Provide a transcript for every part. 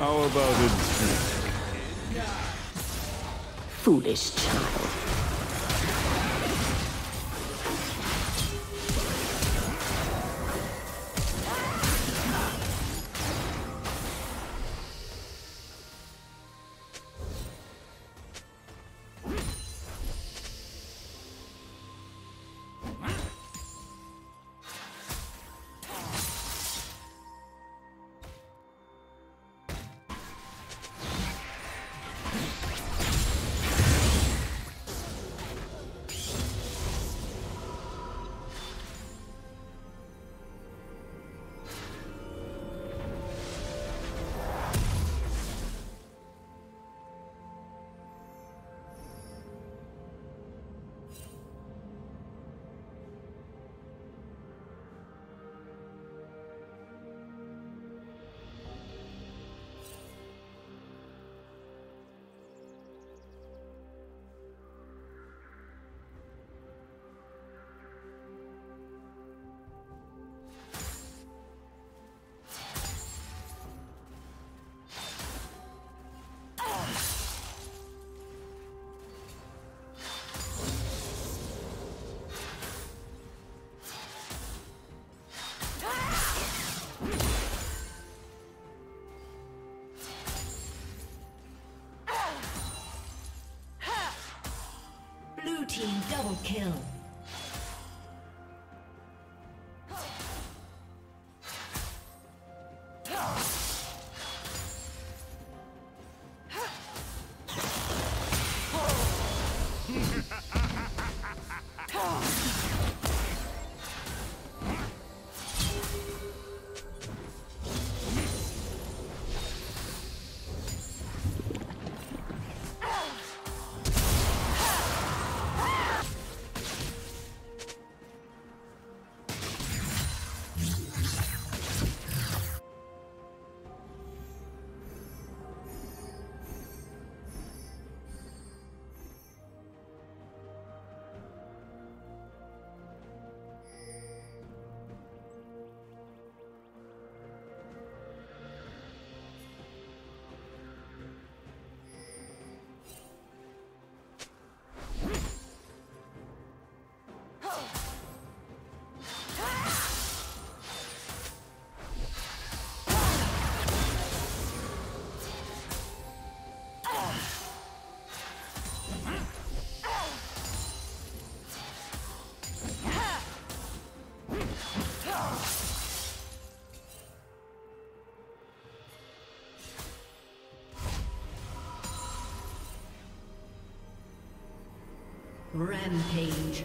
How about it? Foolish child. Team double kill. Rampage.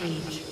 Rampage.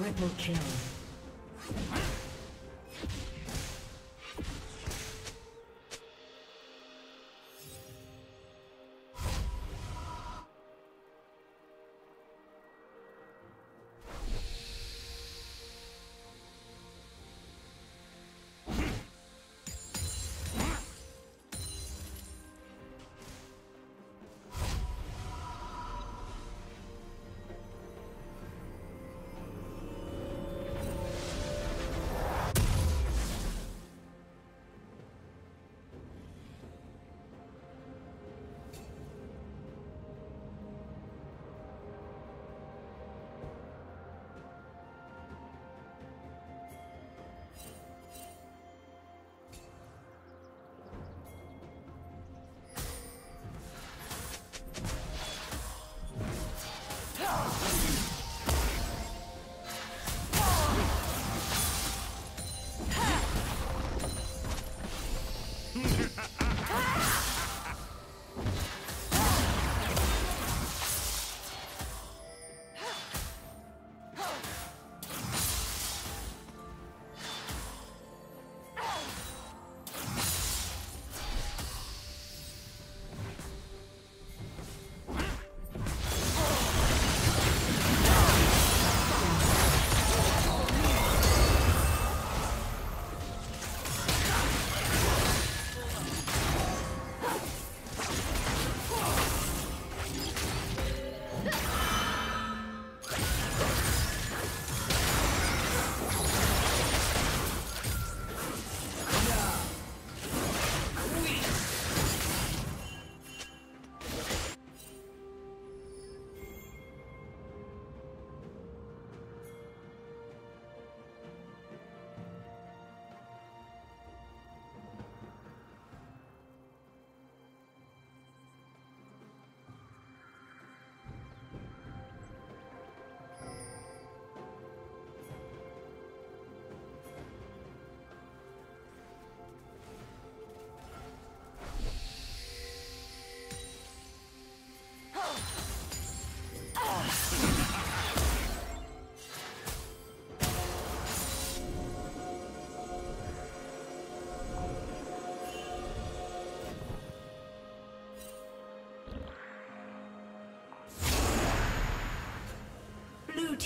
Triple kill.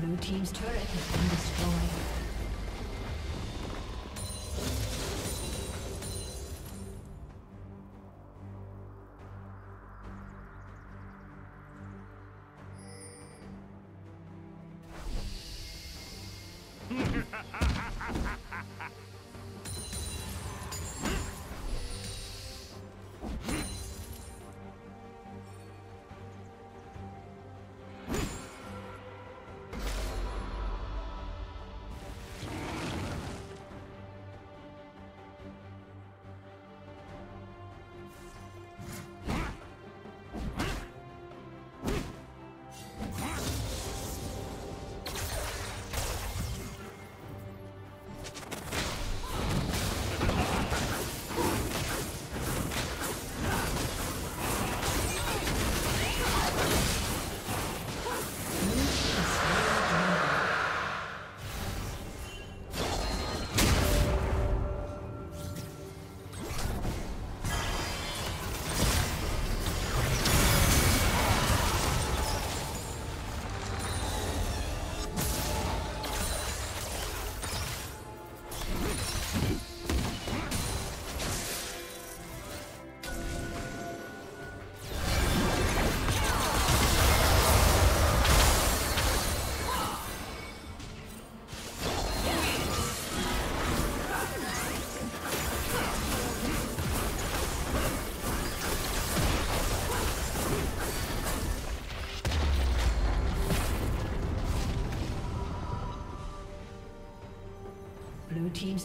Blue team's turret has been destroyed. Blue team's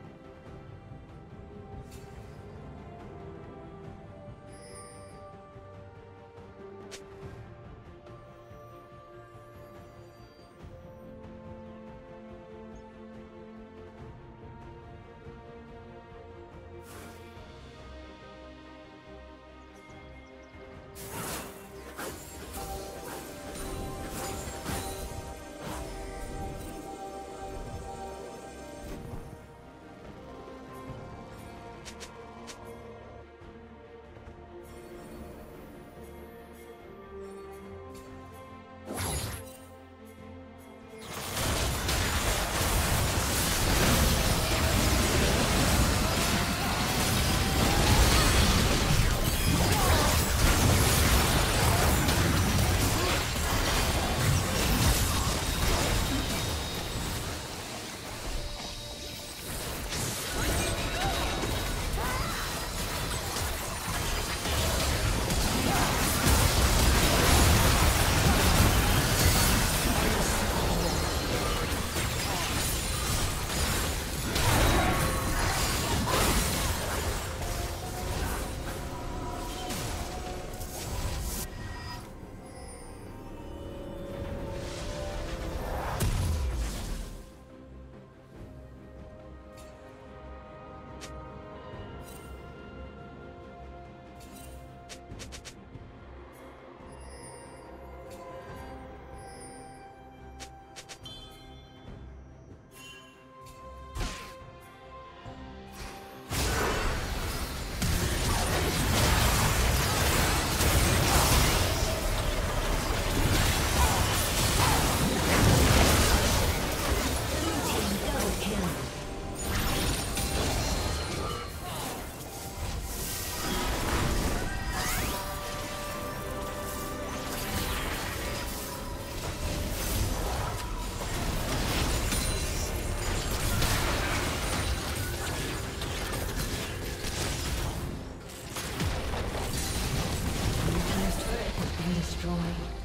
Destroyed.